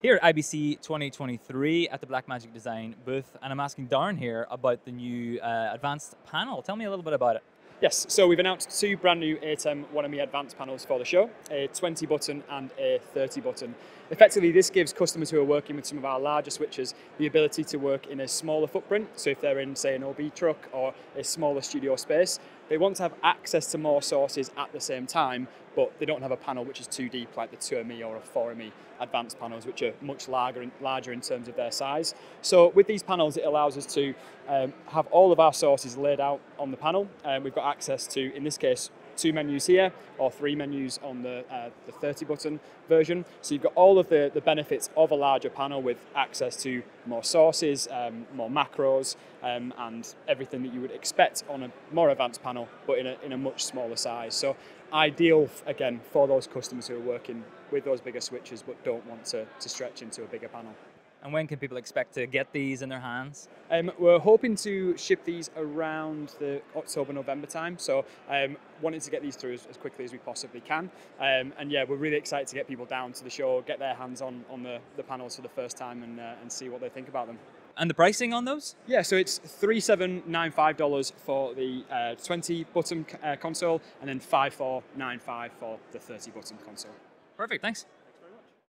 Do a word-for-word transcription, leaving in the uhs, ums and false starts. Here at I B C twenty twenty-three at the Blackmagic Design booth, and I'm asking Darren here about the new uh, advanced panel. Tell me a little bit about it. Yes, so we've announced two brand new eight M one M E advanced panels for the show, a twenty button and a thirty button. Effectively, this gives customers who are working with some of our larger switchers the ability to work in a smaller footprint. So if they're in, say, an O B truck or a smaller studio space, they want to have access to more sources at the same time, but they don't have a panel which is too deep like the two M E or a four M E advanced panels, which are much larger in, larger in terms of their size. So with these panels, it allows us to um, have all of our sources laid out on the panel. Um, we've got access to, in this case, two menus here or three menus on the, uh, the thirty button version. So you've got all of the, the benefits of a larger panel with access to more sources, um, more macros, um, and everything that you would expect on a more advanced panel, but in a, in a much smaller size. So ideal, again, for those customers who are working with those bigger switches but don't want to, to stretch into a bigger panel. And when can people expect to get these in their hands? Um, we're hoping to ship these around the October, November time. So um, wanting to get these through as, as quickly as we possibly can. Um, and yeah, we're really excited to get people down to the show, get their hands on, on the, the panels for the first time and, uh, and see what they think about them. And the pricing on those? Yeah, so it's three thousand seven hundred ninety-five dollars for the uh, twenty button uh, console and then five thousand four hundred ninety-five dollars for the thirty button console. Perfect, thanks.